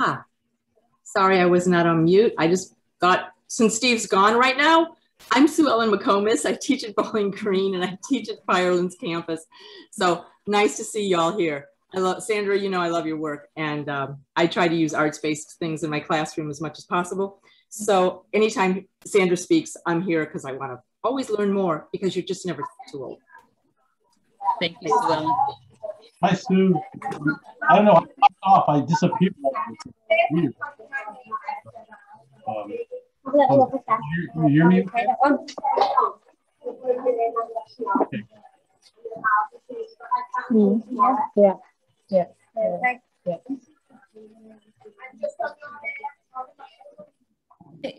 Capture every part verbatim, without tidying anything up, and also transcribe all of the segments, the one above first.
Ah, sorry, I was not on mute. I just got, since Steve's gone right now, I'm Sue Ellen McComas. I teach at Bowling Green and I teach at Firelands campus. So nice to see y'all here. I love, Sandra, you know I love your work, and um, I try to use arts-based things in my classroom as much as possible. So anytime Sandra speaks, I'm here because I want to always learn more, because you're just never too old. Thank you, Sue Ellen. Hi, Sue. I don't know how I off. I disappeared. Um, oh, can you hear me? Okay. Mm, yeah, yeah, yeah, yeah.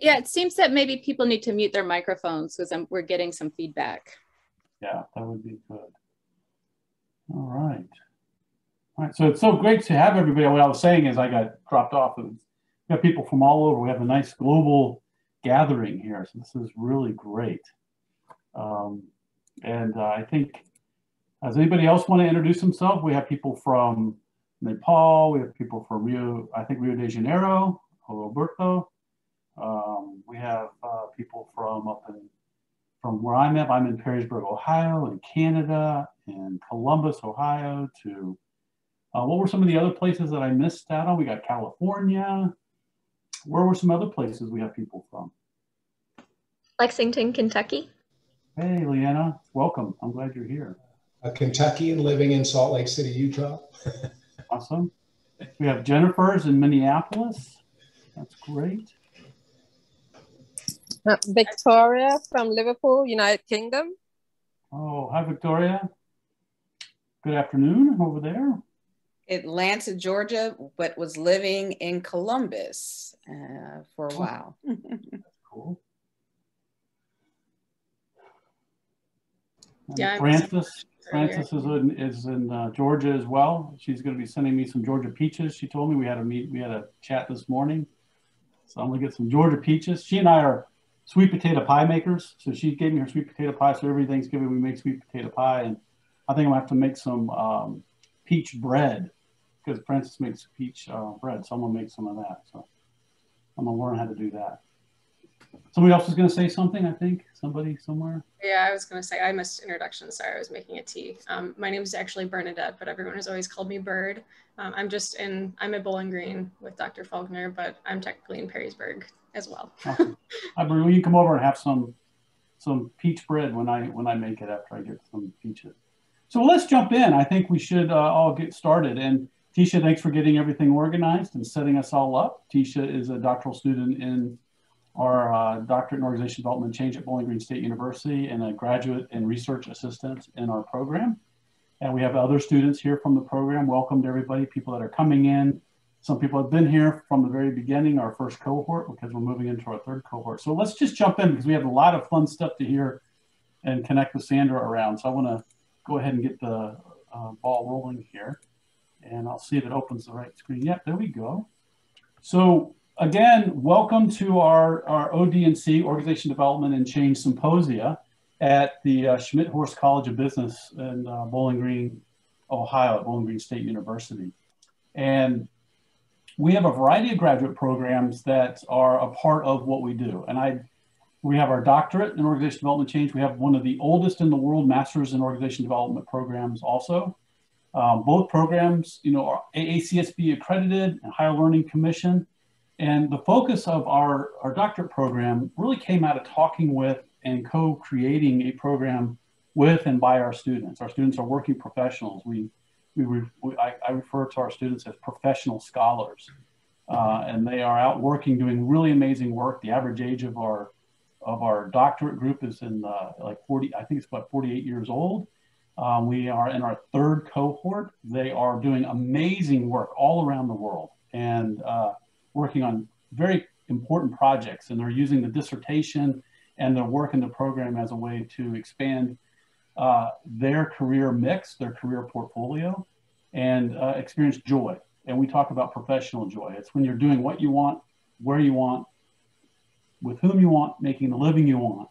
Yeah, it seems that maybe people need to mute their microphones because we're getting some feedback. Yeah, that would be good. All right. All right, so it's so great to have everybody. What I was saying is I got dropped off. We got people from all over. We have a nice global gathering here, so this is really great. Um, and uh, I think, does anybody else want to introduce themselves? We have people from Nepal. We have people from Rio, I think Rio de Janeiro, Roberto. Um, we have uh, people from up in, from where I'm at. I'm in Perrysburg, Ohio, and Canada, and Columbus, Ohio, to, uh, what were some of the other places that I missed out on? We got California. Where were some other places we have people from? Lexington, Kentucky. Hey, Leanna, welcome. I'm glad you're here. A Kentuckian living in Salt Lake City, Utah. Awesome. We have Jennifer's in Minneapolis. That's great. Uh, Victoria from Liverpool, United Kingdom. Oh, hi, Victoria. Good afternoon over there. Atlanta, Georgia, but was living in Columbus uh, for a while. That's cool. And yeah, Francis. Francis is in, is in uh, Georgia as well. She's going to be sending me some Georgia peaches. She told me we had a meet, we had a chat this morning. So I'm going to get some Georgia peaches. She and I are sweet potato pie makers. So she gave me her sweet potato pie. So every Thanksgiving we make sweet potato pie. And I think I'm going to have to make some um, peach bread, because Francis makes peach uh, bread. So I'm going to make some of that. So I'm going to learn how to do that. Somebody else is going to say something, I think. Somebody somewhere. Yeah, I was going to say, I missed introduction. Sorry, I was making a tea. Um, my name is actually Bernadette, but everyone has always called me Bird. Um, I'm just in, I'm at Bowling Green with Doctor Faulkner, but I'm technically in Perrysburg as well. Awesome. I mean, you can come over and have some some peach bread when I, when I make it, after I get some peaches. So let's jump in. I think we should uh, all get started. And Tisha, thanks for getting everything organized and setting us all up. Tisha is a doctoral student in our uh, doctorate in Organization Development and Change at Bowling Green State University, and a graduate and research assistant in our program. And we have other students here from the program. Welcome to everybody, people that are coming in. Some people have been here from the very beginning, our first cohort, because we're moving into our third cohort. So let's just jump in, because we have a lot of fun stuff to hear and connect with Sandra around. So I want to go ahead and get the uh, ball rolling here. And I'll see if it opens the right screen. Yep, there we go. So, again, welcome to our, our O D and C, Organization Development and Change Symposia at the uh, Schmidt-Horst College of Business in uh, Bowling Green, Ohio, at Bowling Green State University. And we have a variety of graduate programs that are a part of what we do. And I, we have our doctorate in Organization Development Change. We have one of the oldest in the world Masters in Organization Development programs also. Um, both programs, you know, are A A C S B accredited and Higher Learning Commission. And the focus of our, our doctorate program really came out of talking with and co-creating a program with and by our students. Our students are working professionals. We, we, we I, I refer to our students as professional scholars. Uh, and they are out working, doing really amazing work. The average age of our, of our doctorate group is in uh, like forty, I think it's about forty-eight years old. Um, we are in our third cohort. They are doing amazing work all around the world. And uh, working on very important projects, and they're using the dissertation and their work in the program as a way to expand uh, their career mix, their career portfolio, and uh, experience joy. And we talk about professional joy. It's when you're doing what you want, where you want, with whom you want, making the living you want,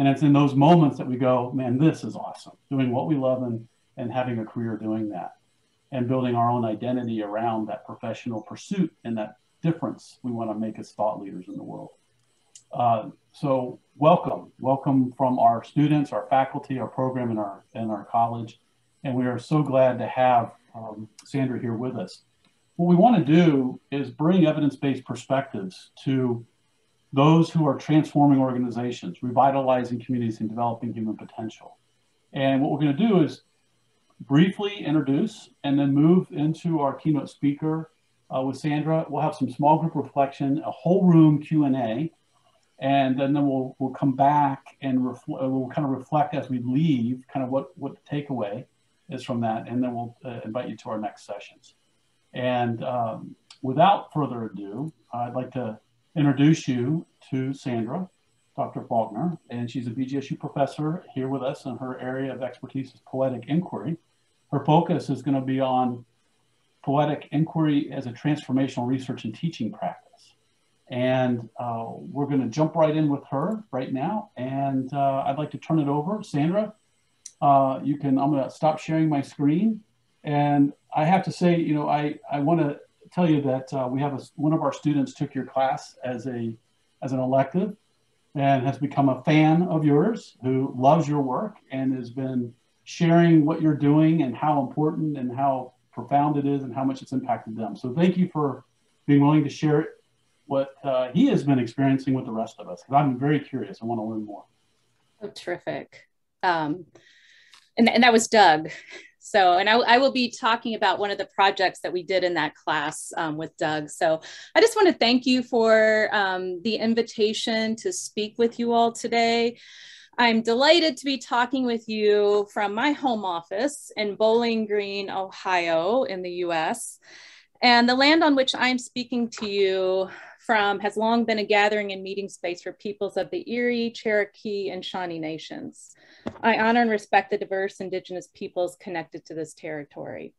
And it's in those moments that we go, man, this is awesome, doing what we love and, and having a career doing that and building our own identity around that professional pursuit and that difference we want to make as thought leaders in the world. Uh, so welcome, welcome from our students, our faculty, our program, and our, and our college. And we are so glad to have um, Sandra here with us. What we want to do is bring evidence-based perspectives to those who are transforming organizations, revitalizing communities, and developing human potential. And what we're going to do is briefly introduce and then move into our keynote speaker uh, with Sandra. We'll have some small group reflection, a whole room Q and A, and then we'll, we'll come back and we'll kind of reflect as we leave, kind of what, what the takeaway is from that, and then we'll uh, invite you to our next sessions. And um, without further ado, I'd like to introduce you to Sandra, Doctor Faulkner, and she's a B G S U professor here with us, and her area of expertise is poetic inquiry. Her focus is going to be on poetic inquiry as a transformational research and teaching practice. And uh, we're going to jump right in with her right now, and uh, I'd like to turn it over. Sandra, uh, you can, I'm going to stop sharing my screen. And I have to say, you know, I, I want to tell you that uh, we have a, one of our students took your class as, a, as an elective and has become a fan of yours, who loves your work and has been sharing what you're doing and how important and how profound it is and how much it's impacted them. So thank you for being willing to share what uh, he has been experiencing with the rest of us, because I'm very curious. I want to learn more. Oh, terrific. Um, and, and that was Doug. So, and I, I will be talking about one of the projects that we did in that class um, with Doug. So I just want to thank you for um, the invitation to speak with you all today. I'm delighted to be talking with you from my home office in Bowling Green, Ohio in the U S. And the land on which I'm speaking to you from has long been a gathering and meeting space for peoples of the Erie, Cherokee, and Shawnee nations. I honor and respect the diverse indigenous peoples connected to this territory.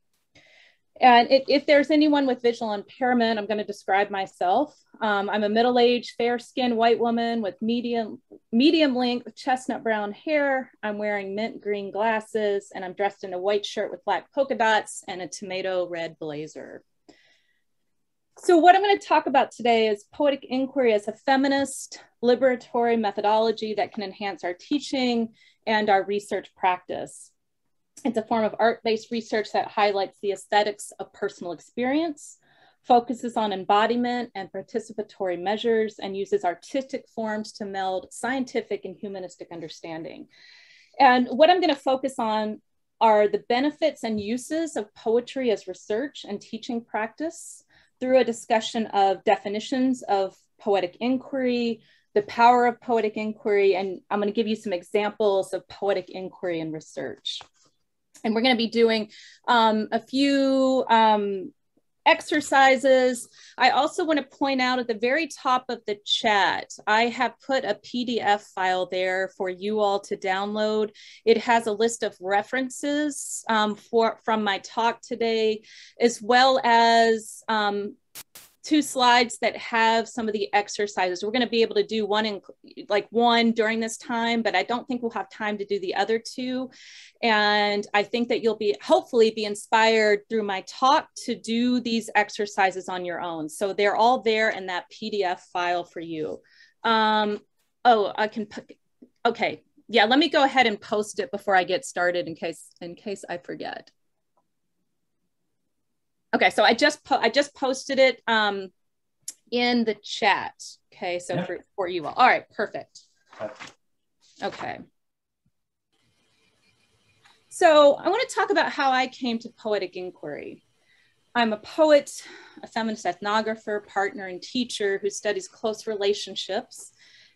And if, if there's anyone with visual impairment, I'm going to describe myself. Um, I'm a middle-aged, fair-skinned white woman with medium, medium length chestnut brown hair. I'm wearing mint green glasses, and I'm dressed in a white shirt with black polka dots and a tomato red blazer. So what I'm going to talk about today is poetic inquiry as a feminist, liberatory methodology that can enhance our teaching and our research practice. It's a form of art-based research that highlights the aesthetics of personal experience, focuses on embodiment and participatory measures, and uses artistic forms to meld scientific and humanistic understanding. And what I'm going to focus on are the benefits and uses of poetry as research and teaching practice, through a discussion of definitions of poetic inquiry, the power of poetic inquiry, and I'm going to give you some examples of poetic inquiry and research. And we're going to be doing um, a few um, exercises. I also want to point out at the very top of the chat, I have put a P D F file there for you all to download. It has a list of references um, for, from my talk today, as well as um, two slides that have some of the exercises. We're going to be able to do one in like one during this time, but I don't think we'll have time to do the other two. And I think that you'll be hopefully be inspired through my talk to do these exercises on your own. So they're all there in that P D F file for you. Um, oh, I can, okay. Yeah, let me go ahead and post it before I get started in case, in case I forget. Okay, so I just po I just posted it um, in the chat. Okay, so yeah. for, for you all. All right, perfect. Okay. So I want to talk about how I came to poetic inquiry. I'm a poet, a feminist ethnographer, partner, and teacher who studies close relationships.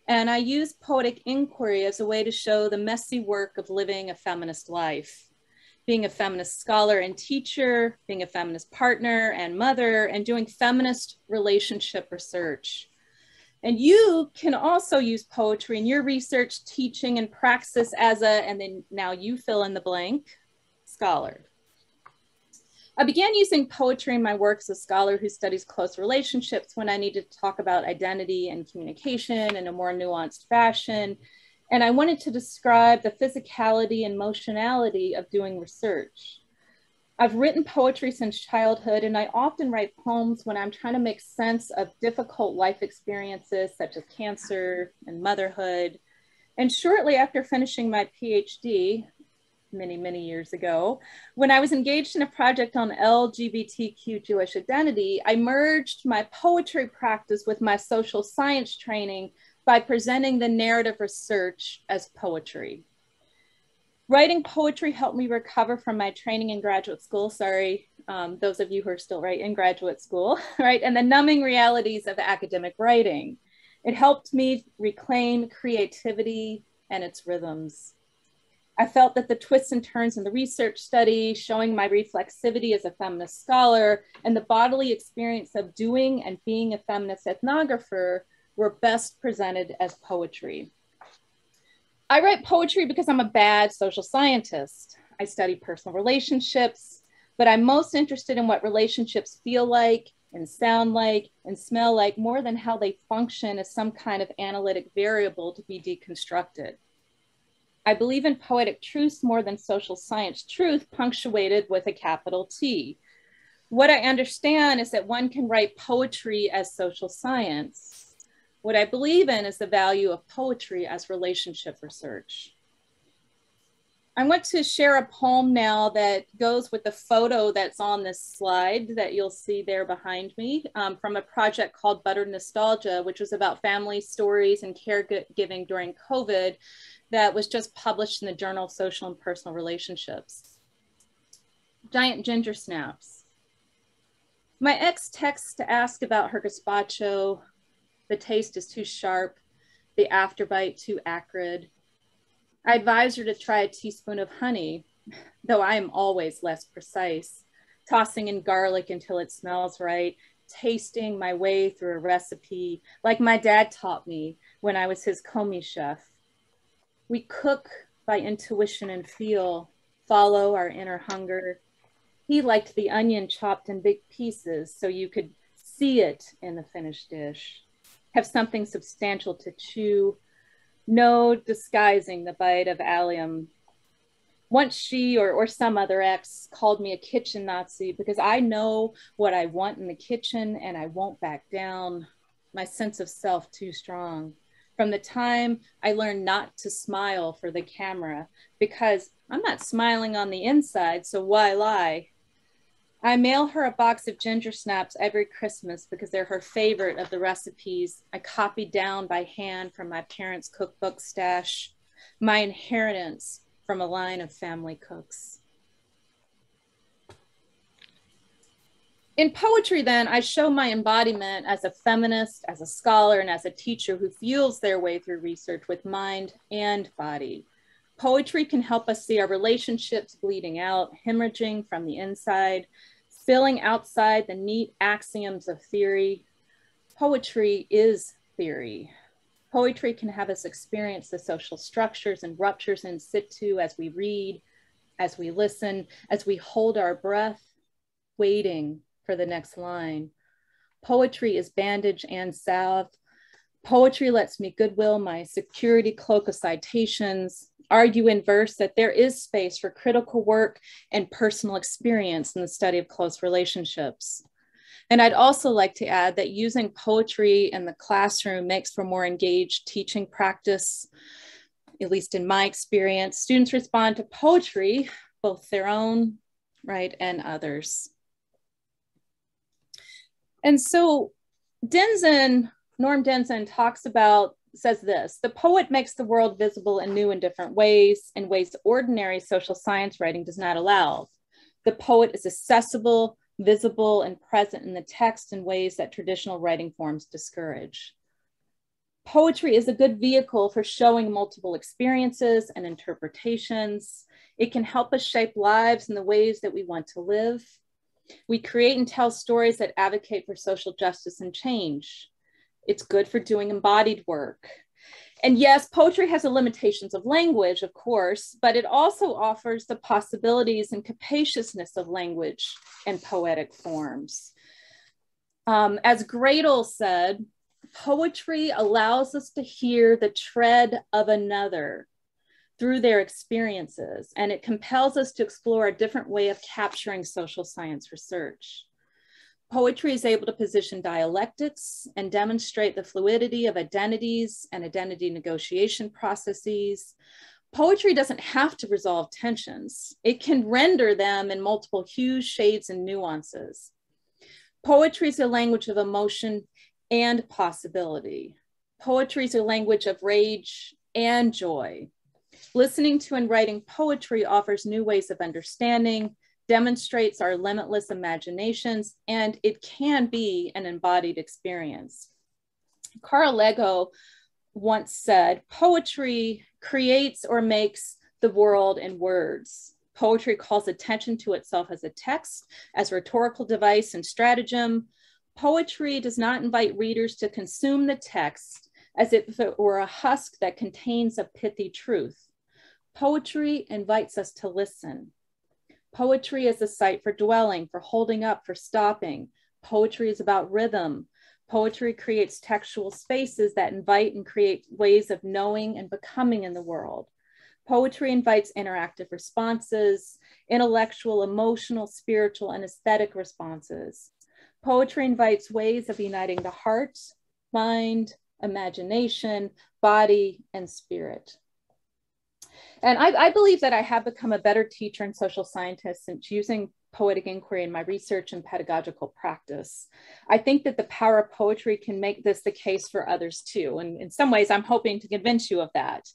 And I use poetic inquiry as a way to show the messy work of living a feminist life. Being a feminist scholar and teacher, being a feminist partner and mother, and doing feminist relationship research. And you can also use poetry in your research, teaching, and praxis as a, and then now you fill in the blank, scholar. I began using poetry in my work as a scholar who studies close relationships when I needed to talk about identity and communication in a more nuanced fashion, And I wanted to describe the physicality and motionality of doing research. I've written poetry since childhood, and I often write poems when I'm trying to make sense of difficult life experiences such as cancer and motherhood. And shortly after finishing my PhD, many, many years ago, when I was engaged in a project on L G B T Q Jewish identity, I merged my poetry practice with my social science training by presenting the narrative research as poetry. Writing poetry helped me recover from my training in graduate school, sorry, um, those of you who are still right in graduate school, right, and the numbing realities of academic writing. It helped me reclaim creativity and its rhythms. I felt that the twists and turns in the research study, showing my reflexivity as a feminist scholar, and the bodily experience of doing and being a feminist ethnographer were best presented as poetry. I write poetry because I'm a bad social scientist. I study personal relationships, but I'm most interested in what relationships feel like and sound like and smell like more than how they function as some kind of analytic variable to be deconstructed. I believe in poetic truth more than social science truth, punctuated with a capital T. What I understand is that one can write poetry as social science. What I believe in is the value of poetry as relationship research. I want to share a poem now that goes with the photo that's on this slide that you'll see there behind me, um, from a project called Butter Nostalgia, which was about family stories and caregiving during COVID, that was just published in the Journal of Social and Personal Relationships. Giant ginger snaps. My ex texts to ask about her gazpacho. The taste is too sharp, the afterbite too acrid. I advise her to try a teaspoon of honey, though I am always less precise, tossing in garlic until it smells right, tasting my way through a recipe like my dad taught me when I was his Comey chef. We cook by intuition and feel, follow our inner hunger. He liked the onion chopped in big pieces so you could see it in the finished dish. Have something substantial to chew, no disguising the bite of allium. Once she or, or some other ex called me a kitchen Nazi because I know what I want in the kitchen and I won't back down. My sense of self too strong. From the time I learned not to smile for the camera, because I'm not smiling on the inside, so why lie? I mail her a box of ginger snaps every Christmas because they're her favorite of the recipes I copied down by hand from my parents' cookbook stash, my inheritance from a line of family cooks. In poetry, then, I show my embodiment as a feminist, as a scholar, and as a teacher who feels their way through research with mind and body. Poetry can help us see our relationships bleeding out, hemorrhaging from the inside, spilling outside the neat axioms of theory. Poetry is theory. Poetry can have us experience the social structures and ruptures in situ as we read, as we listen, as we hold our breath, waiting for the next line. Poetry is bandage and salve. Poetry lets me goodwill my security cloak of citations, argue in verse that there is space for critical work and personal experience in the study of close relationships. And I'd also like to add that using poetry in the classroom makes for more engaged teaching practice. At least in my experience, students respond to poetry, both their own, right, and others. And so Denzin, Norm Denzin talks about, says this, the poet makes the world visible in new and different ways, in ways ordinary social science writing does not allow. The poet is accessible, visible, and present in the text in ways that traditional writing forms discourage. Poetry is a good vehicle for showing multiple experiences and interpretations. It can help us shape lives in the ways that we want to live. We create and tell stories that advocate for social justice and change. It's good for doing embodied work. And yes, poetry has the limitations of language, of course, but it also offers the possibilities and capaciousness of language and poetic forms. Um, as Gradle said, Poetry allows us to hear the tread of another through their experiences, and it compels us to explore a different way of capturing social science research. Poetry is able to position dialectics and demonstrate the fluidity of identities and identity negotiation processes. Poetry doesn't have to resolve tensions. It can render them in multiple hues, shades, and nuances. Poetry is a language of emotion and possibility. Poetry is a language of rage and joy. Listening to and writing poetry offers new ways of understanding, demonstrates our limitless imaginations, and it can be an embodied experience. Carl Lego once said, poetry creates or makes the world in words. Poetry calls attention to itself as a text, as rhetorical device and stratagem. Poetry does not invite readers to consume the text as if it were a husk that contains a pithy truth. Poetry invites us to listen. Poetry is a site for dwelling, for holding up, for stopping. Poetry is about rhythm. Poetry creates textual spaces that invite and create ways of knowing and becoming in the world. Poetry invites interactive responses, intellectual, emotional, spiritual, and aesthetic responses. Poetry invites ways of uniting the heart, mind, imagination, body, and spirit. And I, I believe that I have become a better teacher and social scientist since using poetic inquiry in my research and pedagogical practice. I think that the power of poetry can make this the case for others too. And in some ways, I'm hoping to convince you of that.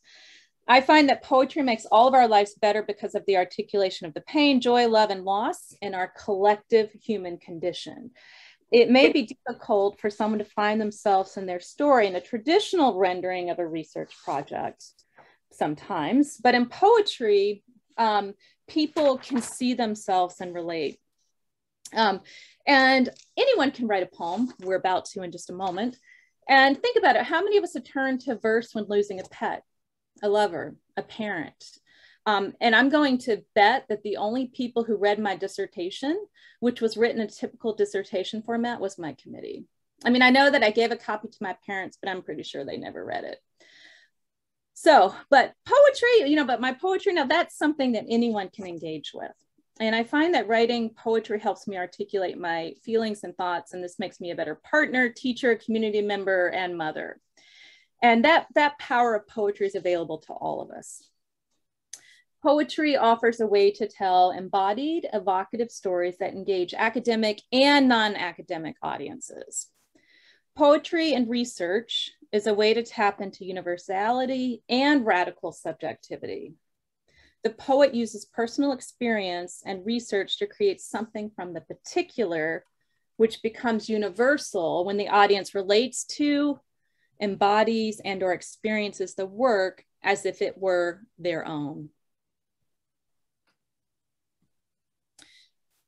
I find that poetry makes all of our lives better because of the articulation of the pain, joy, love, and loss in our collective human condition. It may be difficult for someone to find themselves in their story in a traditional rendering of a research project sometimes, but in poetry, um, people can see themselves and relate. Um, and anyone can write a poem. We're about to in just a moment. And think about it. How many of us have turned to verse when losing a pet, a lover, a parent? Um, and I'm going to bet that the only people who read my dissertation, which was written in typical dissertation format, was my committee. I mean, I know that I gave a copy to my parents, but I'm pretty sure they never read it. So, but poetry, you know, but my poetry, now that's something that anyone can engage with. And I find that writing poetry helps me articulate my feelings and thoughts. And this makes me a better partner, teacher, community member, and mother. And that, that power of poetry is available to all of us. Poetry offers a way to tell embodied, evocative stories that engage academic and non-academic audiences. Poetry and research is a way to tap into universality and radical subjectivity. The poet uses personal experience and research to create something from the particular, which becomes universal when the audience relates to, embodies, and or experiences the work as if it were their own.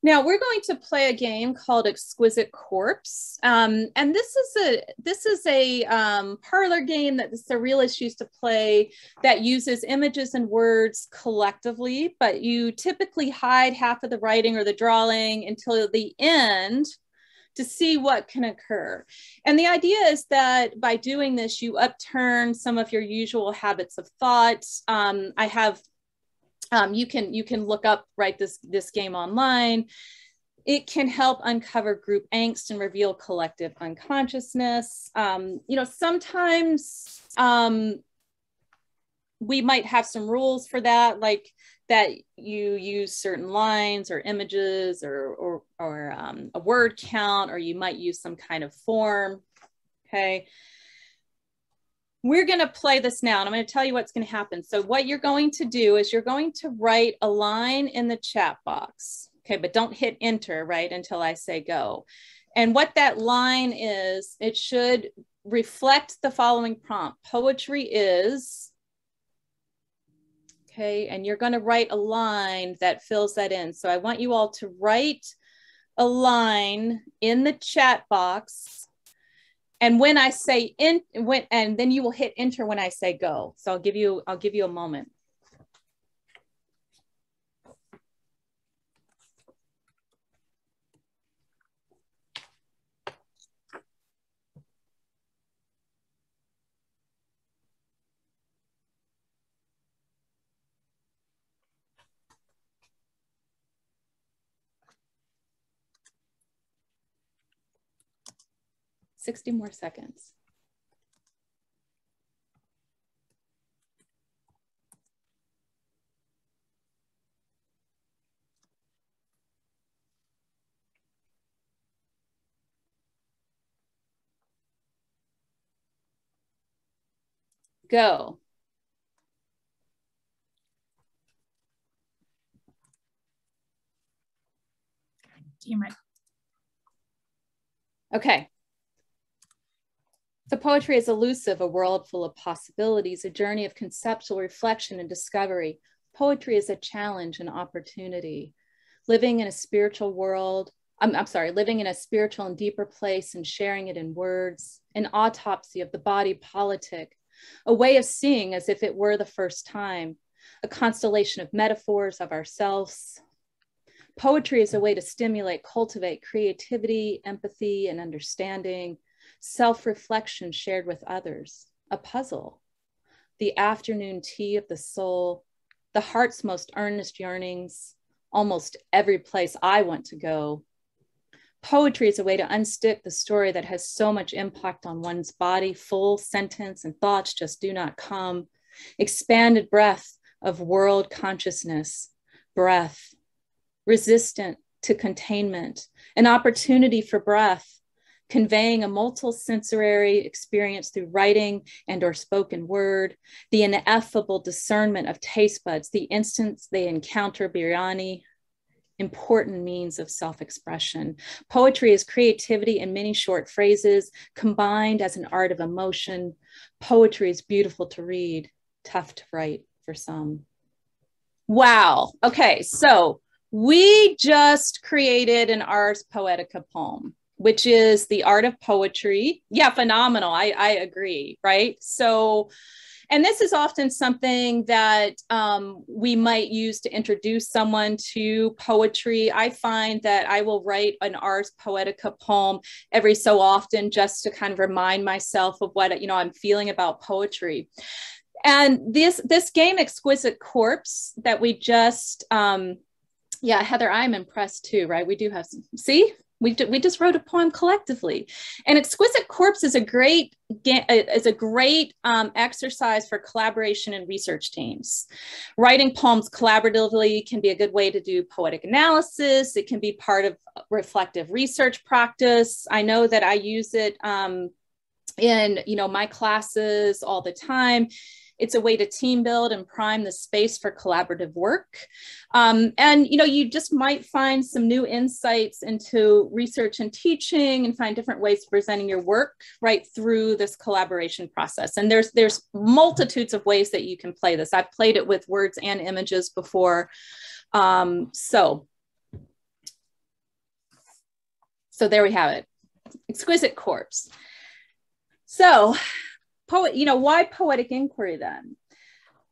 Now we're going to play a game called Exquisite Corpse. Um, and this is a, this is a um, parlor game that the surrealists used to play that uses images and words collectively, but you typically hide half of the writing or the drawing until the end to see what can occur. And the idea is that by doing this, you upturn some of your usual habits of thought. Um, I have Um, you can you can look up right this this game online. It can help uncover group angst and reveal collective unconsciousness. Um, you know, sometimes um, we might have some rules for that, like that you use certain lines or images or or, or um, a word count, or you might use some kind of form. Okay. We're going to play this now, and I'm going to tell you what's going to happen. So what you're going to do is you're going to write a line in the chat box. Okay, but don't hit enter, right, until I say go. And what that line is, it should reflect the following prompt. Poetry is, okay, and you're going to write a line that fills that in. So I want you all to write a line in the chat box. And when I say in, when, and then you will hit enter when I say go. So I'll give you, I'll give you a moment. sixty more seconds. Go. Damn it. Okay. So poetry is elusive, a world full of possibilities, a journey of conceptual reflection and discovery. Poetry is a challenge and opportunity. Living in a spiritual world, I'm, I'm sorry, living in a spiritual and deeper place and sharing it in words, an autopsy of the body politic, a way of seeing as if it were the first time, a constellation of metaphors of ourselves. Poetry is a way to stimulate, cultivate creativity, empathy, and understanding, self-reflection shared with others, a puzzle, the afternoon tea of the soul, the heart's most earnest yearnings, almost every place I want to go. Poetry is a way to unstick the story that has so much impact on one's body, full sentence and thoughts just do not come, expanded breath of world consciousness, breath, resistant to containment, an opportunity for breath, conveying a multisensory experience through writing and or spoken word, the ineffable discernment of taste buds, the instance they encounter biryani, important means of self-expression. Poetry is creativity in many short phrases combined as an art of emotion. Poetry is beautiful to read, tough to write for some. Wow. Okay, so we just created an Ars Poetica poem, which is the art of poetry. Yeah, phenomenal. I, I agree, right? So, and this is often something that um, we might use to introduce someone to poetry. I find that I will write an Ars Poetica poem every so often just to kind of remind myself of what, you know, I'm feeling about poetry. And this, this game, Exquisite Corpse, that we just, um, yeah, Heather, I'm impressed too, right? We do have some, see? We, we just wrote a poem collectively. And Exquisite Corpse is a great, is a great um, exercise for collaboration and research teams. Writing poems collaboratively can be a good way to do poetic analysis. It can be part of reflective research practice. I know that I use it um, in you know, my classes all the time. It's a way to team build and prime the space for collaborative work. Um, and, you know, you just might find some new insights into research and teaching and find different ways of presenting your work right through this collaboration process. And there's, there's multitudes of ways that you can play this. I've played it with words and images before. Um, so, so there we have it. Exquisite Corpse. So, Poet, you know, why poetic inquiry then?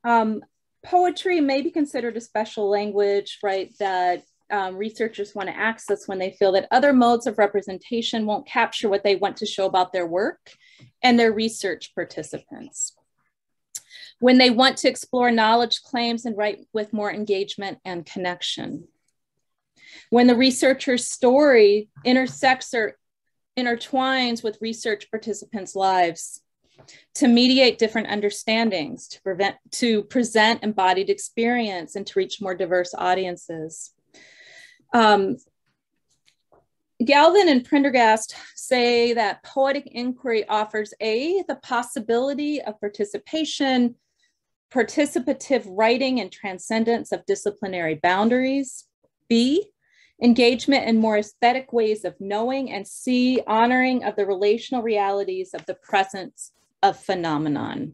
Um, poetry may be considered a special language, right, that um, researchers want to access when they feel that other modes of representation won't capture what they want to show about their work and their research participants. When they want to explore knowledge claims and write with more engagement and connection. When the researcher's story intersects or intertwines with research participants' lives, to mediate different understandings, to, prevent, to present embodied experience, and to reach more diverse audiences. Um, Galvin and Prendergast say that poetic inquiry offers A, the possibility of participation, participative writing and transcendence of disciplinary boundaries, B, engagement in more aesthetic ways of knowing, and C, honoring of the relational realities of the presence of phenomenon.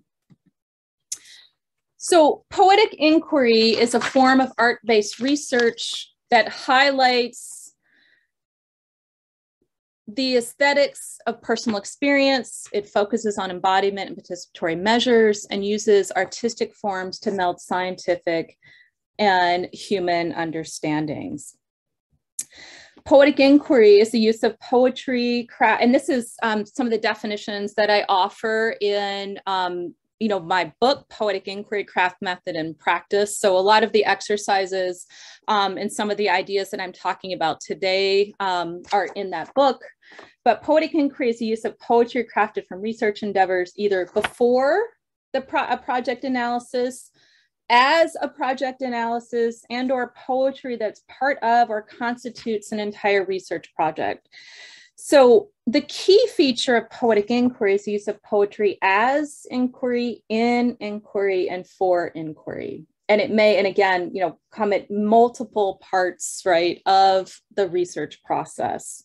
So poetic inquiry is a form of art-based research that highlights the aesthetics of personal experience. It focuses on embodiment and participatory measures and uses artistic forms to meld scientific and human understandings. Poetic inquiry is the use of poetry, craft, and this is um, some of the definitions that I offer in um, you know, my book, Poetic Inquiry, Craft, Method, and Practice. So a lot of the exercises um, and some of the ideas that I'm talking about today um, are in that book. But poetic inquiry is the use of poetry crafted from research endeavors either before the pro a project analysis, as a project analysis, and or poetry that's part of or constitutes an entire research project. So the key feature of poetic inquiry is the use of poetry as inquiry, in inquiry, and for inquiry. And it may, and again, you know, come at multiple parts, right, of the research process.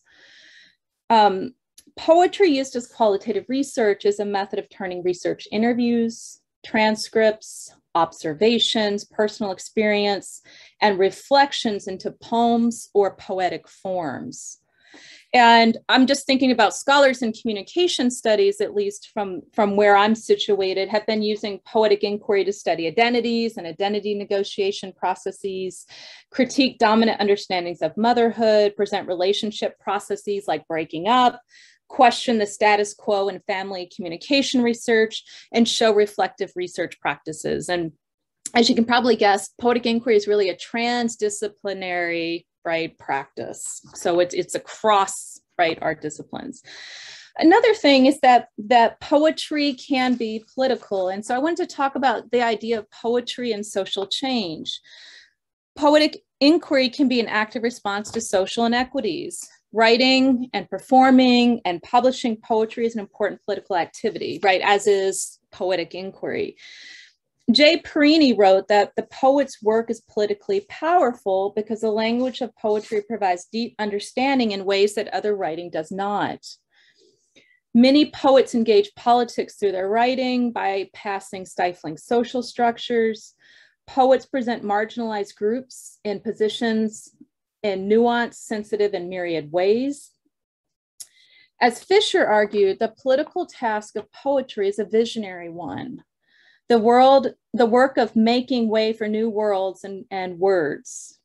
Um, poetry used as qualitative research is a method of turning research interviews, transcripts, observations, personal experience, and reflections into poems or poetic forms. And I'm just thinking about scholars in communication studies, at least from, from where I'm situated, have been using poetic inquiry to study identities and identity negotiation processes, critique dominant understandings of motherhood, present relationship processes like breaking up, question the status quo in family communication research, and show reflective research practices. And as you can probably guess, poetic inquiry is really a transdisciplinary, right, practice. So it's, it's across, right, our disciplines. Another thing is that, that poetry can be political. And so I wanted to talk about the idea of poetry and social change. Poetic inquiry can be an active response to social inequities. Writing and performing and publishing poetry is an important political activity, right, as is poetic inquiry. Jay Perini wrote that the poet's work is politically powerful because the language of poetry provides deep understanding in ways that other writing does not. Many poets engage politics through their writing, bypassing stifling social structures. Poets present marginalized groups in positions in nuanced, sensitive, and myriad ways. As Fisher argued, the political task of poetry is a visionary one. The world, the work of making way for new worlds and, and words.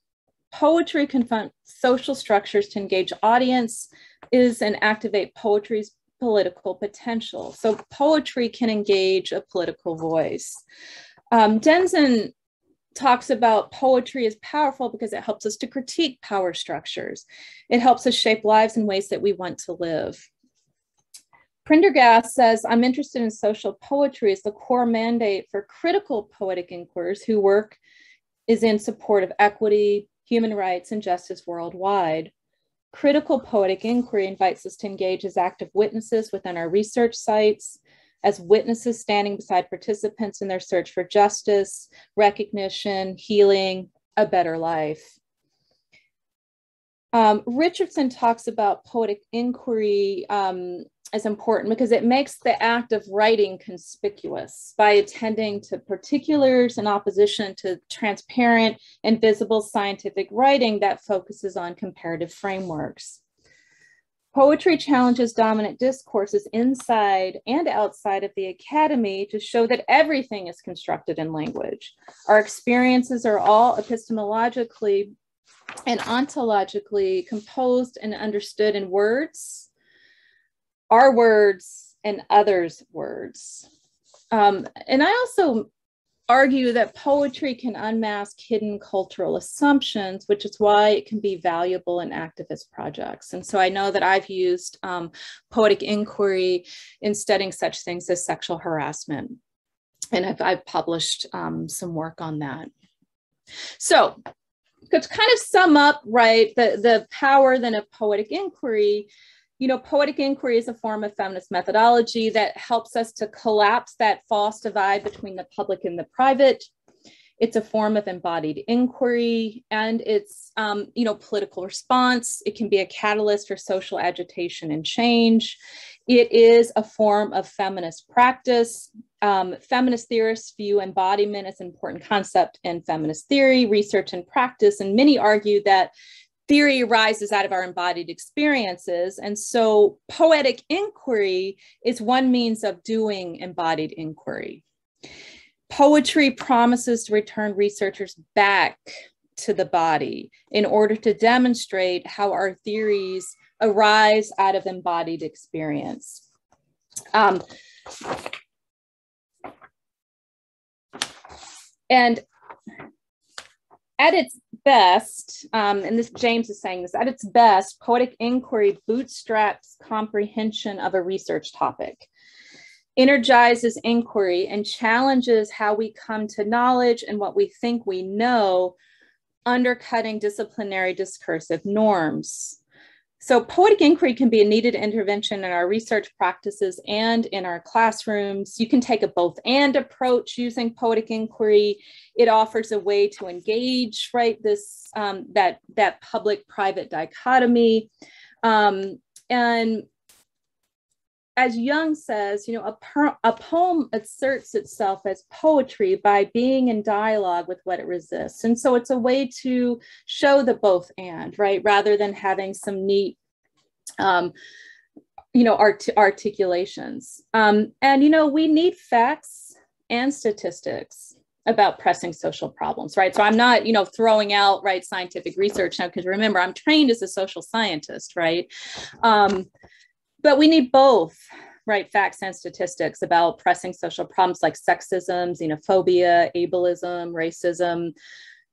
Poetry confronts social structures to engage audience is and activate poetry's political potential. So poetry can engage a political voice. Um, Denzin talks about poetry as powerful because it helps us to critique power structures. It helps us shape lives in ways that we want to live. Prendergast says, I'm interested in social poetry as the core mandate for critical poetic inquirers whose work is in support of equity, human rights, and justice worldwide. Critical poetic inquiry invites us to engage as active witnesses within our research sites, as witnesses standing beside participants in their search for justice, recognition, healing, a better life. Um, Richardson talks about poetic inquiry um, is important because it makes the act of writing conspicuous by attending to particulars in opposition to transparent and visible scientific writing that focuses on comparative frameworks. Poetry challenges dominant discourses inside and outside of the academy to show that everything is constructed in language. Our experiences are all epistemologically and ontologically composed and understood in words, our words, and others' words. Um, and I also argue that poetry can unmask hidden cultural assumptions, which is why it can be valuable in activist projects. And so I know that I've used um, poetic inquiry in studying such things as sexual harassment. And I've, I've published um, some work on that. So to kind of sum up, right, the, the power then of poetic inquiry, you know, poetic inquiry is a form of feminist methodology that helps us to collapse that false divide between the public and the private. It's a form of embodied inquiry, and it's, um, you know, political response. It can be a catalyst for social agitation and change. It is a form of feminist practice. Um, feminist theorists view embodiment as an important concept in feminist theory, research, and practice, and many argue that theory arises out of our embodied experiences. And so poetic inquiry is one means of doing embodied inquiry. Poetry promises to return researchers back to the body in order to demonstrate how our theories arise out of embodied experience. Um, and at its best, um, and this James is saying this, at its best, poetic inquiry bootstraps comprehension of a research topic, energizes inquiry, and challenges how we come to knowledge and what we think we know, undercutting disciplinary discursive norms. So poetic inquiry can be a needed intervention in our research practices and in our classrooms. You can take a both and approach using poetic inquiry. It offers a way to engage, right, this, um, that, that public-private dichotomy. Um, and as Jung says, you know, a, per a poem asserts itself as poetry by being in dialogue with what it resists. And so it's a way to show the both and, right, rather than having some neat, um, you know, art articulations. Um, and, you know, we need facts and statistics about pressing social problems, right? So I'm not, you know, throwing out, right, scientific research now, because remember, I'm trained as a social scientist, right? Um, But we need both, right, facts and statistics about pressing social problems like sexism, xenophobia, ableism, racism.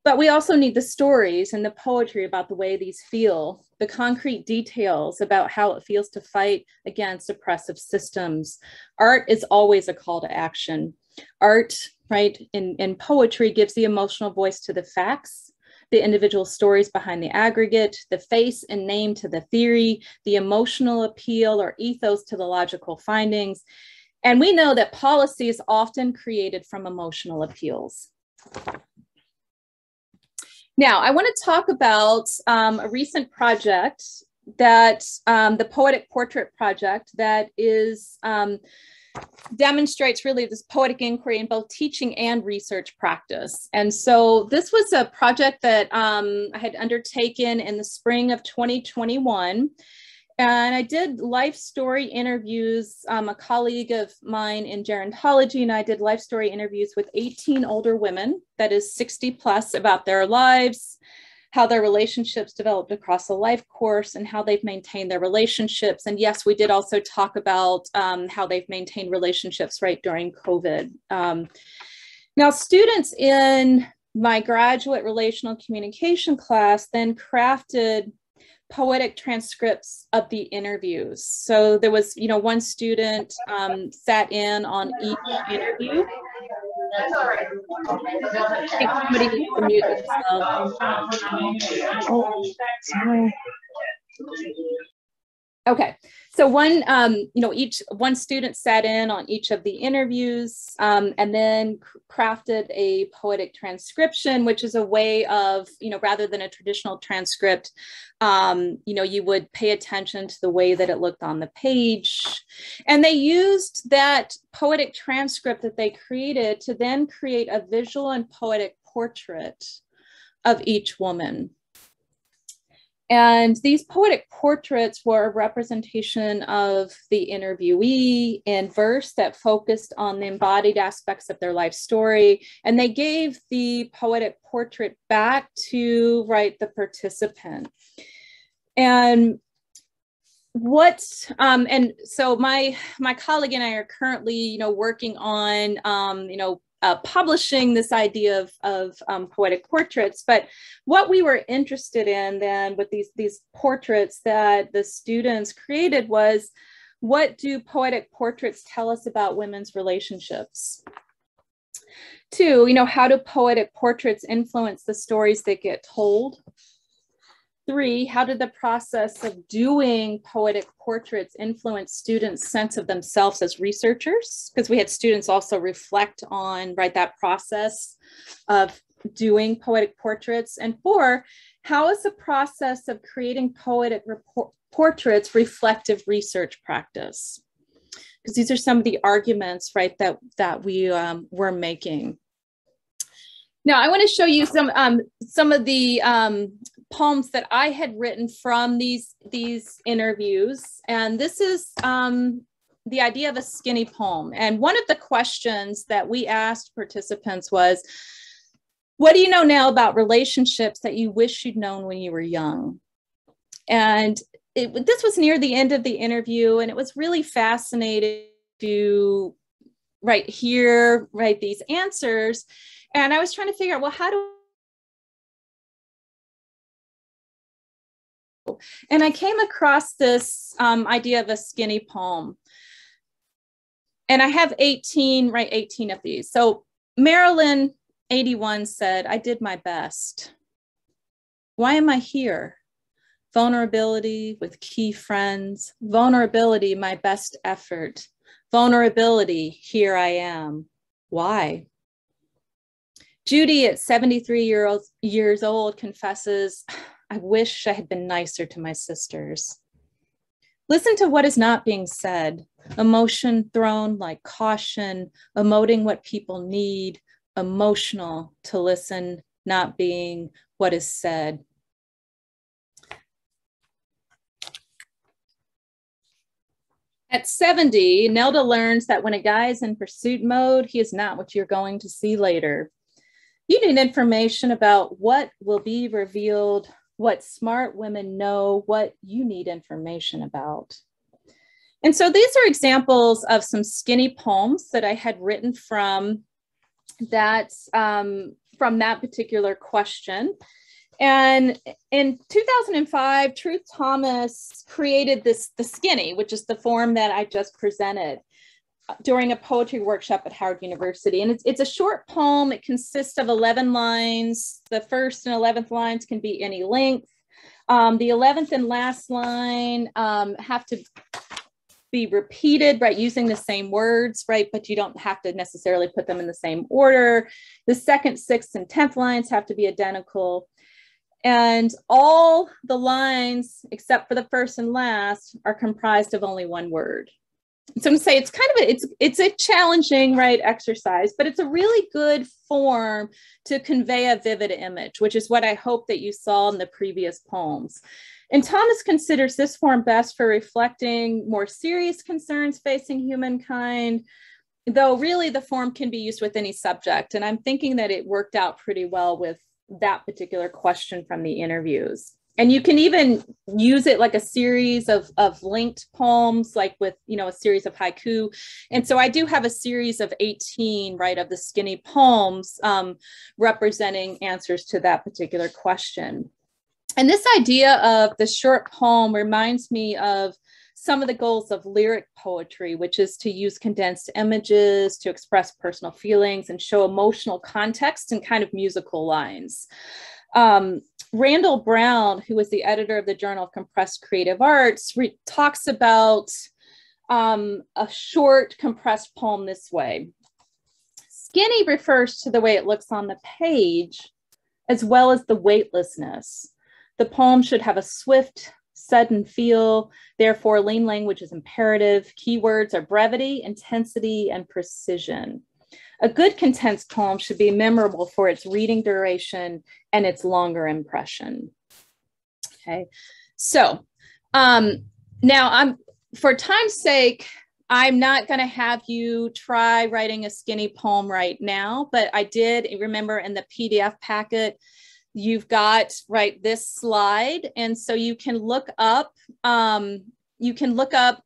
But we also need the stories and the poetry about the way these feel, the concrete details about how it feels to fight against oppressive systems. Art is always a call to action. Art, right, in, in poetry gives the emotional voice to the facts, the individual stories behind the aggregate, the face and name to the theory, the emotional appeal or ethos to the logical findings. And we know that policy is often created from emotional appeals. Now, I want to talk about um, a recent project that um, the Poetic Portrait Project that is um, demonstrates really this poetic inquiry in both teaching and research practice. And so this was a project that um, I had undertaken in the spring of twenty twenty-one. And I did life story interviews. Um, a colleague of mine in gerontology and I did life story interviews with eighteen older women, that is sixty plus, about their lives, how their relationships developed across a life course and how they've maintained their relationships. And yes, we did also talk about um, how they've maintained relationships right during COVID. Um, now, students in my graduate relational communication class then crafted poetic transcripts of the interviews. So there was, you know, one student um, sat in on each interview. That's all right. I think somebody needs to mute themselves. Oh, sorry. Okay, so one, um, you know, each one student sat in on each of the interviews um, and then crafted a poetic transcription, which is a way of, you know, rather than a traditional transcript, um, you know, you would pay attention to the way that it looked on the page. And they used that poetic transcript that they created to then create a visual and poetic portrait of each woman. And these poetic portraits were a representation of the interviewee in verse that focused on the embodied aspects of their life story. And they gave the poetic portrait back to, right, the participant. And what, um, and so my, my colleague and I are currently, you know, working on, um, you know, Uh, publishing this idea of, of um, poetic portraits. But what we were interested in then with these, these portraits that the students created was, what do poetic portraits tell us about women's relationships? Two, you know, how do poetic portraits influence the stories that get told? Three, how did the process of doing poetic portraits influence students' sense of themselves as researchers? Because we had students also reflect on, right, that process of doing poetic portraits. And four, how is the process of creating poetic portraits reflective research practice? Because these are some of the arguments, right, that, that we um, were making. Now, I want to show you some, um, some of the um, poems that I had written from these, these interviews. And this is um, the idea of a skinny poem. And one of the questions that we asked participants was, what do you know now about relationships that you wish you'd known when you were young? And it, this was near the end of the interview, and it was really fascinating to, right, hear, right, these answers. And I was trying to figure out, well, how do And I came across this um, idea of a skinny poem. And I have eighteen, right, eighteen of these. So Marilyn, eighty-one, said, I did my best. Why am I here? Vulnerability with key friends. Vulnerability, my best effort. Vulnerability, here I am. Why? Judy, at seventy-three years old, confesses, I wish I had been nicer to my sisters. Listen to what is not being said. Emotion thrown like caution, emoting what people need, emotional to listen, not being what is said. At seventy, Nelda learns that when a guy is in pursuit mode, he is not what you're going to see later. You need information about what will be revealed, what smart women know, what you need information about. And so these are examples of some skinny poems that I had written from that, um, from that particular question. And in two thousand five, Truth Thomas created this, the skinny, which is the form that I just presented during a poetry workshop at Howard University. And it's, it's a short poem. It consists of eleven lines. The first and eleventh lines can be any length. Um, the eleventh and last line um, have to be repeated, right, using the same words, right, but you don't have to necessarily put them in the same order. The second, sixth, and tenth lines have to be identical. And all the lines, except for the first and last, are comprised of only one word. So I'm going to say it's kind of a, it's, it's a challenging, right, exercise, but it's a really good form to convey a vivid image, which is what I hope that you saw in the previous poems. And Thomas considers this form best for reflecting more serious concerns facing humankind, though really the form can be used with any subject. And I'm thinking that it worked out pretty well with that particular question from the interviews. And you can even use it like a series of, of linked poems, like with, you know, a series of haiku. And so I do have a series of eighteen, right, of the skinny poems um, representing answers to that particular question. And this idea of the short poem reminds me of some of the goals of lyric poetry, which is to use condensed images to express personal feelings and show emotional context and kind of musical lines. Um, Randall Brown, who was the editor of the Journal of Compressed Creative Arts, talks about um, a short compressed poem this way. Skinny refers to the way it looks on the page, as well as the weightlessness. The poem should have a swift, sudden feel. Therefore, lean language is imperative. Keywords are brevity, intensity, and precision. A good contense poem should be memorable for its reading duration and its longer impression. Okay, so um, now I'm, for time's sake, I'm not going to have you try writing a skinny poem right now, but I did remember in the P D F packet, you've got, right, this slide. And so you can look up, um, you can look up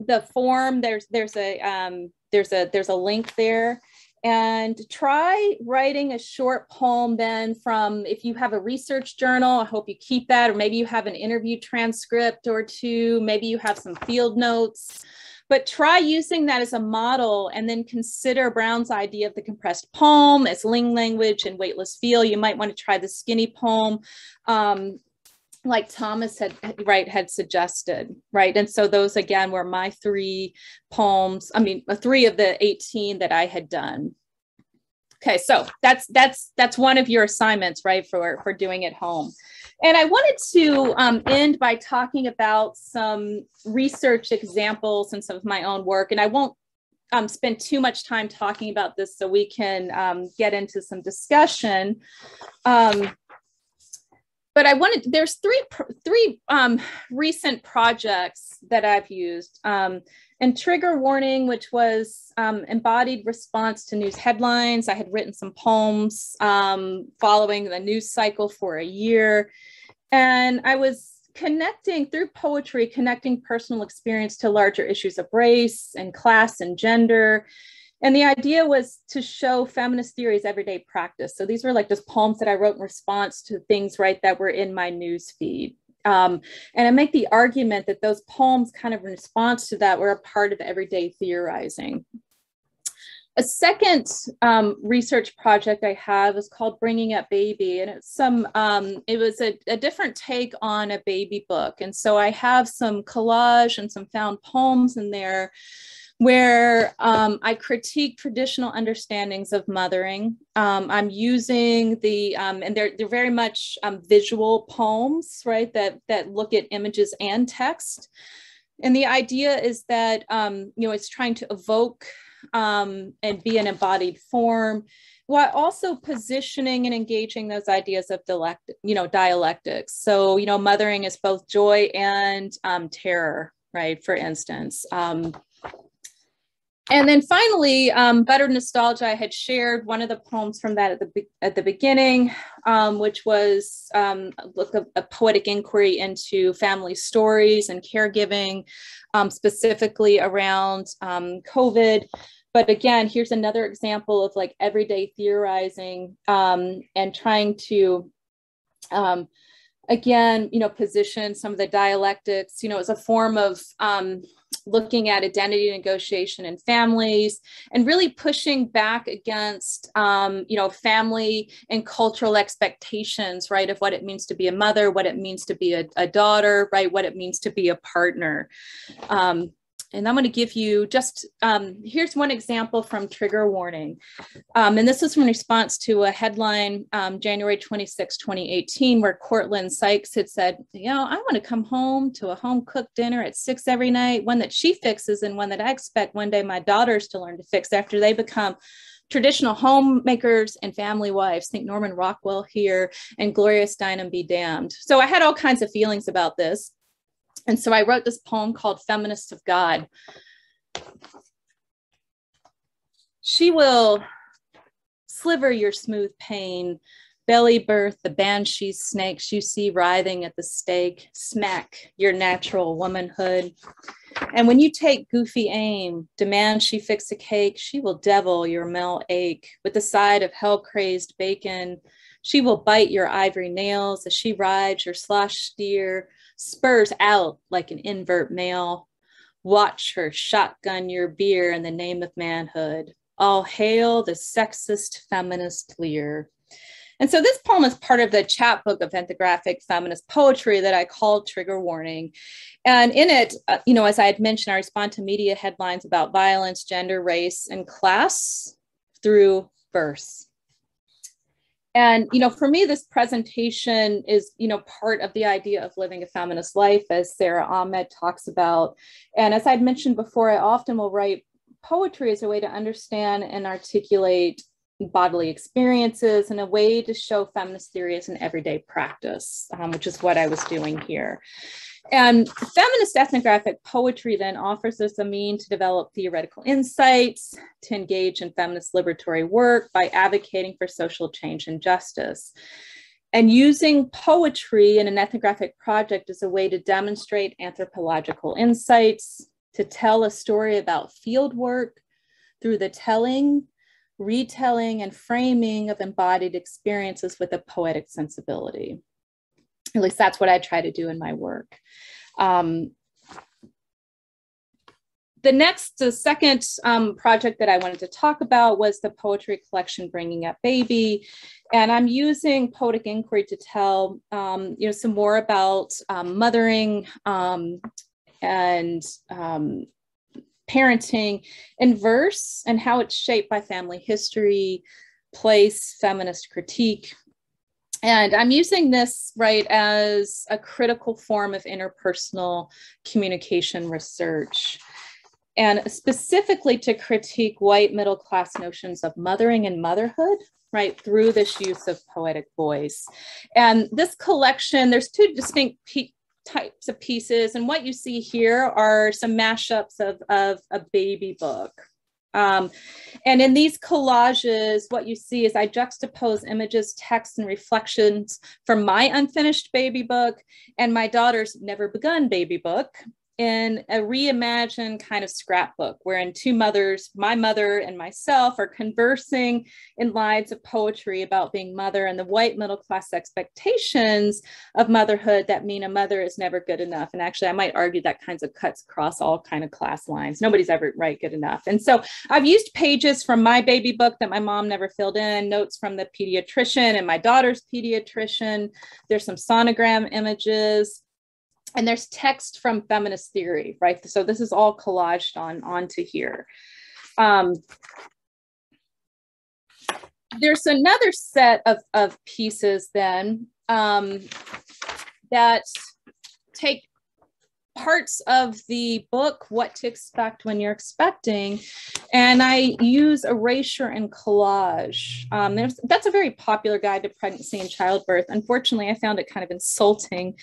the form. There's, there's a, um, There's a, there's a link there, and try writing a short poem then from, if you have a research journal, I hope you keep that, or maybe you have an interview transcript or two, maybe you have some field notes, but try using that as a model and then consider Brown's idea of the compressed poem as ling language and weightless feel. You might want to try the skinny poem, um, like Thomas had, right, had suggested, right? And so those, again, were my three poems, I mean, three of the eighteen that I had done. Okay, so that's, that's, that's one of your assignments, right, for, for doing at home. And I wanted to um, end by talking about some research examples and some of my own work, and I won't um, spend too much time talking about this so we can um, get into some discussion. Um, But I wanted, there's three, three um, recent projects that I've used. Um, and Trigger Warning, which was um, embodied response to news headlines. I had written some poems um, following the news cycle for a year. And I was connecting, through poetry, connecting personal experience to larger issues of race and class and gender. And the idea was to show feminist theory's everyday practice. So these were like just poems that I wrote in response to things, right, that were in my news feed. Um, and I make the argument that those poems kind of in response to that were a part of everyday theorizing. A second um, research project I have is called Bringing Up Baby, and it's some, um, it was a, a different take on a baby book. And so I have some collage and some found poems in there where um, I critique traditional understandings of mothering. Um, I'm using the, um, and they're, they're very much um, visual poems, right, that, that look at images and text. And the idea is that, um, you know, it's trying to evoke um, and be an embodied form, while also positioning and engaging those ideas of dialect, you know, dialectics. So, you know, mothering is both joy and um, terror, right, for instance. Um, And then finally, um, Butter Nostalgia, I had shared one of the poems from that at the, at the beginning, um, which was um, a, look of, a poetic inquiry into family stories and caregiving, um, specifically around um, COVID. But again, here's another example of like everyday theorizing um, and trying to, um, again, you know, position some of the dialectics, you know, as a form of, um, looking at identity negotiation in families and really pushing back against, um, you know, family and cultural expectations, right, of what it means to be a mother, what it means to be a, a daughter, right, what it means to be a partner. Um, and I'm going to give you just, um, here's one example from Trigger Warning. Um, and this is in response to a headline, um, January twenty-sixth, twenty eighteen, where Cortland Sykes had said, you know, I want to come home to a home cooked dinner at six every night, one that she fixes and one that I expect one day my daughters to learn to fix after they become traditional homemakers and family wives. Think Norman Rockwell here and Gloria Steinem be damned. So I had all kinds of feelings about this. And so I wrote this poem called Feminists of God. She will sliver your smooth pain, belly birth the banshee snakes you see writhing at the stake, smack your natural womanhood. And when you take goofy aim, demand she fix a cake, she will devil your male ache with the side of hell-crazed bacon. She will bite your ivory nails as she rides your slosh steer, spurs out like an invert male. Watch her shotgun your beer in the name of manhood. All hail the sexist feminist leer. And so this poem is part of the chapbook of ethnographic feminist poetry that I called Trigger Warning. And in it, uh, you know, as I had mentioned, I respond to media headlines about violence, gender, race, and class through verse. And, you know, for me, this presentation is, you know, part of the idea of living a feminist life, as Sarah Ahmed talks about. And as I'd mentioned before, I often will write poetry as a way to understand and articulate bodily experiences and a way to show feminist theory as an everyday practice, um, which is what I was doing here. And feminist ethnographic poetry then offers us a mean to develop theoretical insights, to engage in feminist liberatory work by advocating for social change and justice. And using poetry in an ethnographic project is a way to demonstrate anthropological insights, to tell a story about field work through the telling, retelling, and framing of embodied experiences with a poetic sensibility. At least that's what I try to do in my work. Um, the next, the second um, project that I wanted to talk about was the poetry collection Bringing Up Baby. And I'm using poetic inquiry to tell, um, you know, some more about um, mothering um, and um, parenting in verse and how it's shaped by family history, place, feminist critique. And I'm using this, right, as a critical form of interpersonal communication research, and specifically to critique white middle class notions of mothering and motherhood, right, through this use of poetic voice. And this collection, there's two distinct types of pieces, and what you see here are some mashups of, of a baby book. Um, and in these collages, what you see is I juxtapose images, texts, and reflections from my unfinished baby book and my daughter's never begun baby book in a reimagined kind of scrapbook, wherein two mothers, my mother and myself, are conversing in lines of poetry about being mother and the white middle-class expectations of motherhood that mean a mother is never good enough. And actually, I might argue that kinds of cuts across all kind of class lines. Nobody's ever right good enough. And so I've used pages from my baby book that my mom never filled in, notes from the pediatrician and my daughter's pediatrician. There's some sonogram images. And there's text from feminist theory, right? So this is all collaged on onto here. Um, there's another set of, of pieces then um, that take parts of the book, What to Expect When You're Expecting, and I use erasure and collage. Um, that's a very popular guide to pregnancy and childbirth. Unfortunately, I found it kind of insulting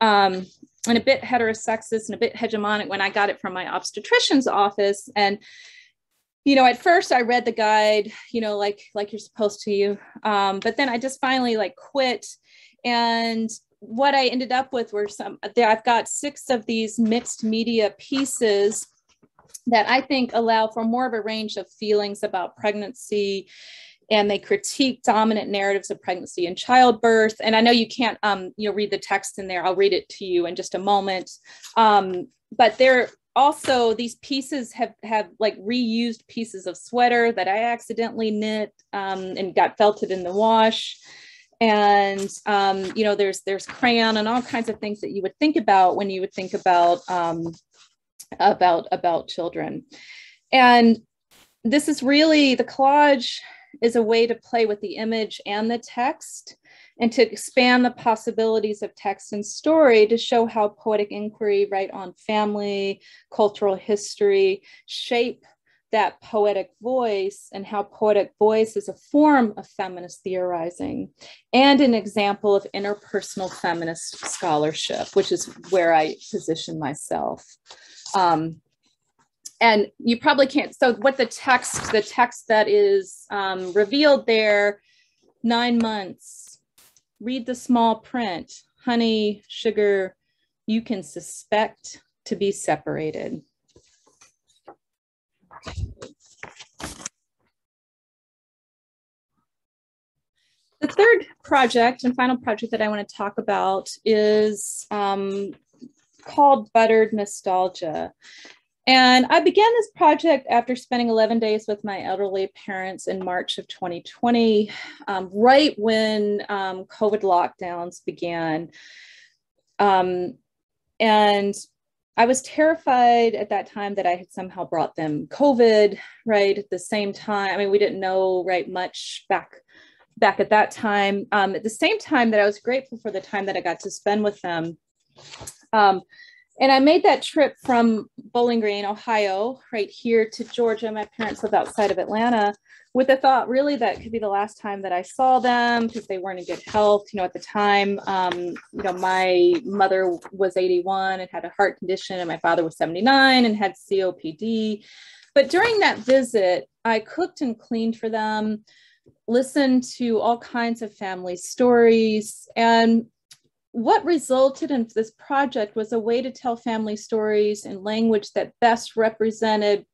um, and a bit heterosexist and a bit hegemonic when I got it from my obstetrician's office. And, you know, at first I read the guide, you know, like, like you're supposed to, you, um, but then I just finally like quit. And what I ended up with were some, I've got six of these mixed media pieces that I think allow for more of a range of feelings about pregnancy, and they critique dominant narratives of pregnancy and childbirth. And I know you can't, um, you know, read the text in there. I'll read it to you in just a moment. Um, but they're also, these pieces have, have like reused pieces of sweater that I accidentally knit um, and got felted in the wash. And, um, you know, there's, there's crayon and all kinds of things that you would think about when you would think about, um, about, about children. And this is really, the collage is a way to play with the image and the text, and to expand the possibilities of text and story to show how poetic inquiry, right, on family, cultural history, shape that poetic voice, and how poetic voice is a form of feminist theorizing and an example of interpersonal feminist scholarship, which is where I position myself. Um, and you probably can't, so what the text, the text that is um, revealed there, nine months, read the small print, honey, sugar, you can suspect to be separated. The third project and final project that I want to talk about is um, called Butter Nostalgia. And I began this project after spending eleven days with my elderly parents in March of twenty twenty, um, right when um, COVID lockdowns began. Um, and I was terrified at that time that I had somehow brought them COVID, right, at the same time. I mean, we didn't know, right, much back, back at that time. Um, at the same time that I was grateful for the time that I got to spend with them. Um, and I made that trip from Bowling Green, Ohio, right here to Georgia. My parents live outside of Atlanta, with the thought really that could be the last time that I saw them, because they weren't in good health. You know, at the time, um, you know, my mother was eighty-one and had a heart condition, and my father was seventy-nine and had C O P D. But during that visit, I cooked and cleaned for them, listened to all kinds of family stories. And what resulted in this project was a way to tell family stories in language that best represented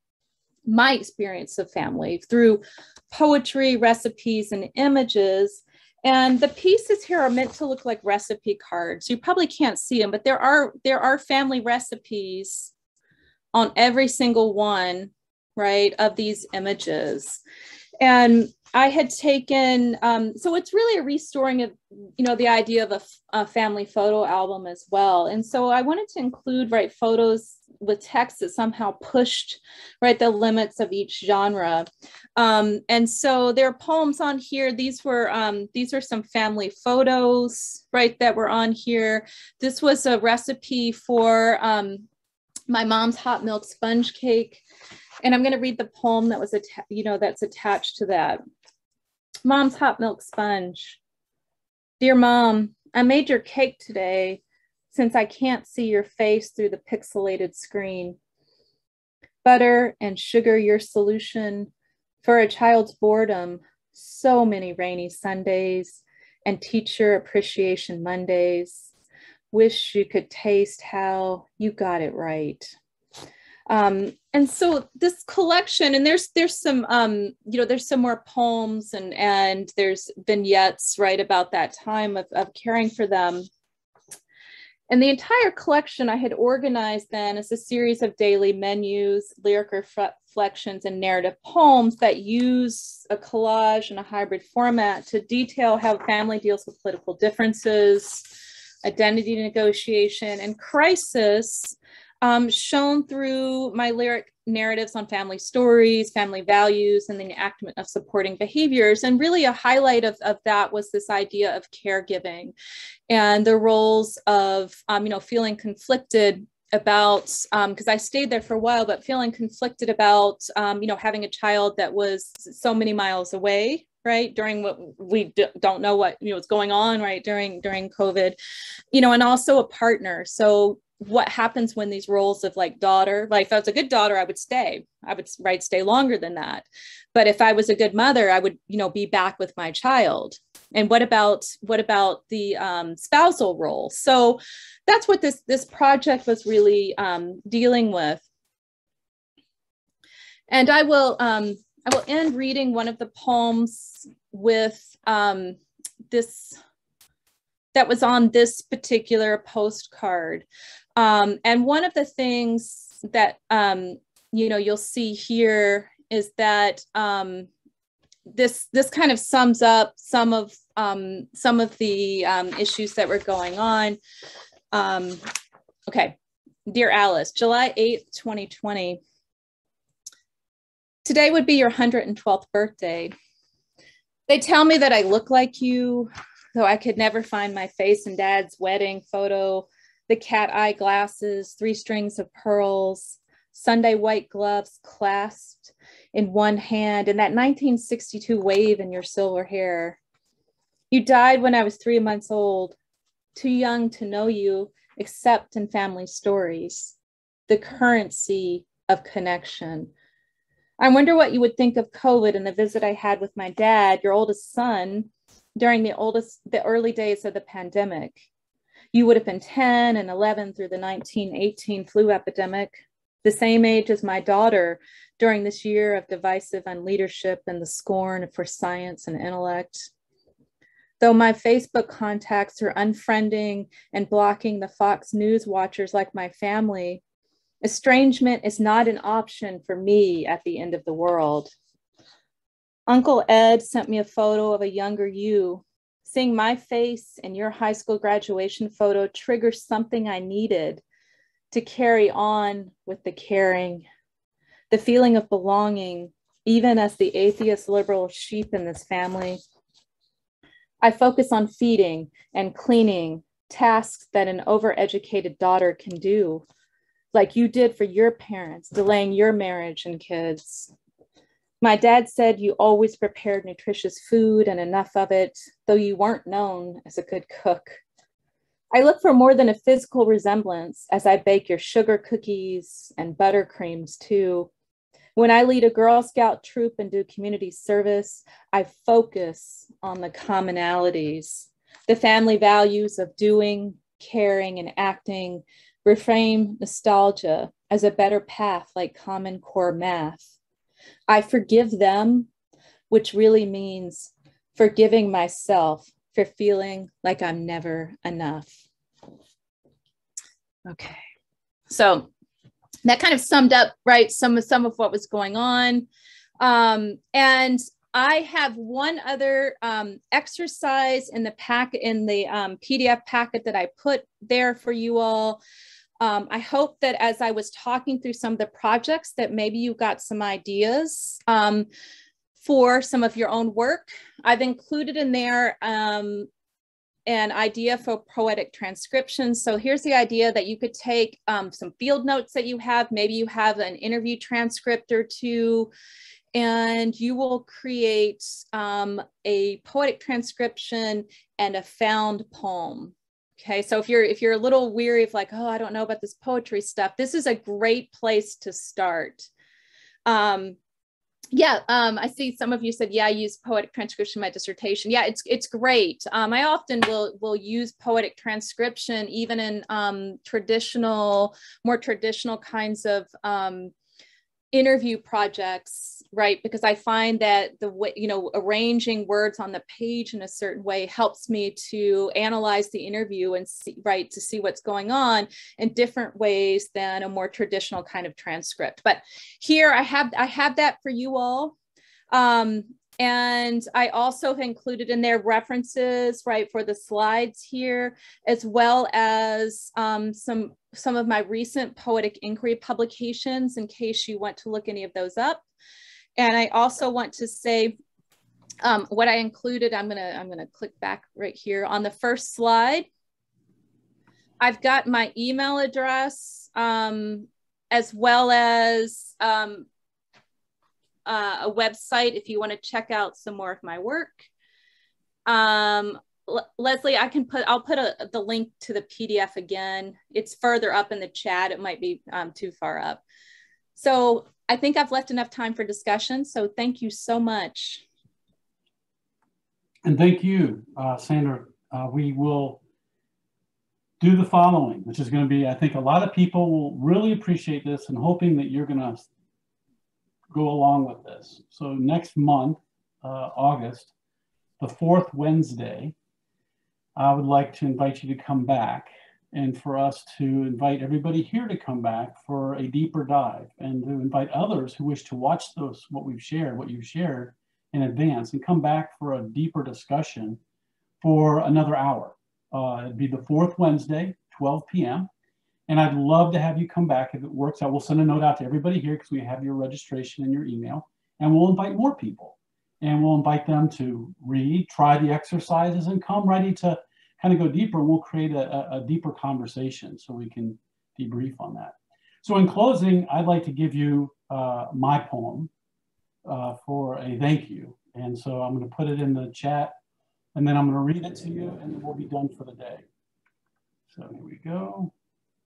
my experience of family through poetry, recipes, and images. And the pieces here are meant to look like recipe cards. You probably can't see them, but there are, there are family recipes on every single one, right, of these images. And I had taken, um, so it's really a restoring of, you know, the idea of a, a family photo album as well. And so I wanted to include, right, photos with text that somehow pushed, right, the limits of each genre. Um, and so there are poems on here. These were, um, these are some family photos, right, that were on here. This was a recipe for um, my mom's hot milk sponge cake. And I'm going to read the poem that was, you know, that's attached to that. Mom's hot milk sponge. Dear Mom, I made your cake today since I can't see your face through the pixelated screen. Butter and sugar, your solution for a child's boredom. So many rainy Sundays and teacher appreciation Mondays. wish you could taste how you got it right. Um, and so this collection, and there's there's some um, you know there's some more poems and and there's vignettes right about that time of, of caring for them. And the entire collection I had organized then as a series of daily menus, lyric reflections, and narrative poems that use a collage and a hybrid format to detail how family deals with political differences, identity negotiation, and crisis, um, shown through my lyric narratives on family stories, family values, and the enactment of supporting behaviors. And really a highlight of, of that was this idea of caregiving and the roles of, um, you know, feeling conflicted about, because um, I stayed there for a while, but feeling conflicted about, um, you know, having a child that was so many miles away, right, during what we d don't know what, you know, what's going on, right, during, during COVID, you know, and also a partner. So what happens when these roles of like daughter, like if I was a good daughter, I would stay, I would right, stay longer than that. But if I was a good mother, I would, you know, be back with my child. And what about, what about the um, spousal role? So that's what this, this project was really um, dealing with. And I will, um, I will end reading one of the poems with um, this, that was on this particular postcard. Um, and one of the things that, um, you know, you'll see here is that um, this, this kind of sums up some of, um, some of the um, issues that were going on. Um, okay, dear Alice, July eighth, twenty twenty. Today would be your one hundred twelfth birthday. They tell me that I look like you, though I could never find my face in Dad's wedding photo, the cat eye glasses, three strings of pearls, Sunday white gloves clasped in one hand, and that nineteen sixty-two wave in your silver hair. You died when I was three months old, too young to know you, except in family stories, the currency of connection. I wonder what you would think of COVID and the visit I had with my dad, your oldest son, during the oldest, the early days of the pandemic. You would have been ten and eleven through the nineteen eighteen flu epidemic, the same age as my daughter during this year of divisive unleadership and the scorn for science and intellect. Though my Facebook contacts are unfriending and blocking the Fox News watchers like my family, estrangement is not an option for me at the end of the world. Uncle Ed sent me a photo of a younger you. Seeing my face in your high school graduation photo triggers something I needed to carry on with the caring, the feeling of belonging, even as the atheist liberal sheep in this family. I focus on feeding and cleaning, tasks that an overeducated daughter can do, like you did for your parents, delaying your marriage and kids. My dad said you always prepared nutritious food and enough of it, though you weren't known as a good cook. I look for more than a physical resemblance as I bake your sugar cookies and buttercreams too. When I lead a Girl Scout troop and do community service, I focus on the commonalities, the family values of doing, caring, and acting, reframe nostalgia as a better path like Common Core math. I forgive them, which really means forgiving myself for feeling like I'm never enough. Okay, so that kind of summed up, right, some of, some of what was going on. Um, and I have one other um, exercise in the pack, in the um, P D F packet that I put there for you all. Um, I hope that as I was talking through some of the projects that maybe you got some ideas um, for some of your own work. I've included in there um, an idea for poetic transcription. So here's the idea that you could take um, some field notes that you have, maybe you have an interview transcript or two, and you will create um, a poetic transcription and a found poem. Okay, so if you're if you're a little weary of like, oh, I don't know about this poetry stuff, this is a great place to start. Um, Yeah, um, I see some of you said, yeah, I use poetic transcription in my dissertation. Yeah, it's it's great. Um, I often will will use poetic transcription even in um, traditional, more traditional kinds of um, interview projects, right? Because I find that the way, you know, arranging words on the page in a certain way helps me to analyze the interview and see, right, to see what's going on in different ways than a more traditional kind of transcript. But here I have, I have that for you all. Um, and I also included in there references, right, for the slides here, as well as um, some some of my recent poetic inquiry publications in case you want to look any of those up. And I also want to say um, what I included, I'm gonna, I'm gonna click back right here on the first slide. I've got my email address um, as well as um, uh, a website if you wanna check out some more of my work. Um, Leslie, I can put, I'll put a, the link to the P D F again. It's further up in the chat. It might be um, too far up. So I think I've left enough time for discussion. So thank you so much. And thank you, uh, Sandra. Uh, we will do the following, which is going to be, I think a lot of people will really appreciate this and hoping that you're going to go along with this. So next month, uh, August, the fourth Wednesday, I would like to invite you to come back and for us to invite everybody here to come back for a deeper dive and to invite others who wish to watch those, what we've shared, what you've shared in advance and come back for a deeper discussion for another hour. Uh, it'd be the fourth Wednesday, twelve p m And I'd love to have you come back if it works out. We'll send a note out to everybody here because we have your registration and your email, and we'll invite more people and we'll invite them to read, try the exercises and come ready to kind of go deeper, and we'll create a, a deeper conversation so we can debrief on that. So in closing, I'd like to give you uh, my poem uh, for a thank you. And so I'm gonna put it in the chat and then I'm gonna read it to you and we'll be done for the day. So here we go.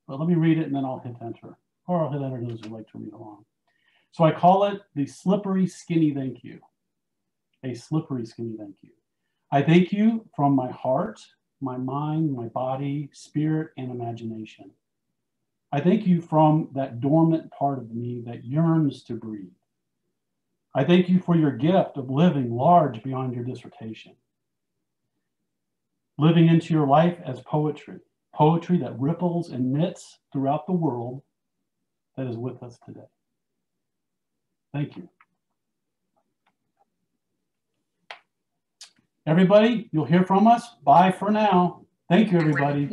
But let me read it and then I'll hit enter, or I'll hit enter those who like to read along. So I call it the slippery skinny thank you, a slippery skinny thank you. I thank you from my heart, my mind, my body, spirit, and imagination. I thank you from that dormant part of me that yearns to breathe. I thank you for your gift of living large beyond your dissertation, living into your life as poetry, poetry that ripples and knits throughout the world that is with us today. Thank you. Everybody, you'll hear from us. Bye for now. Thank you, everybody.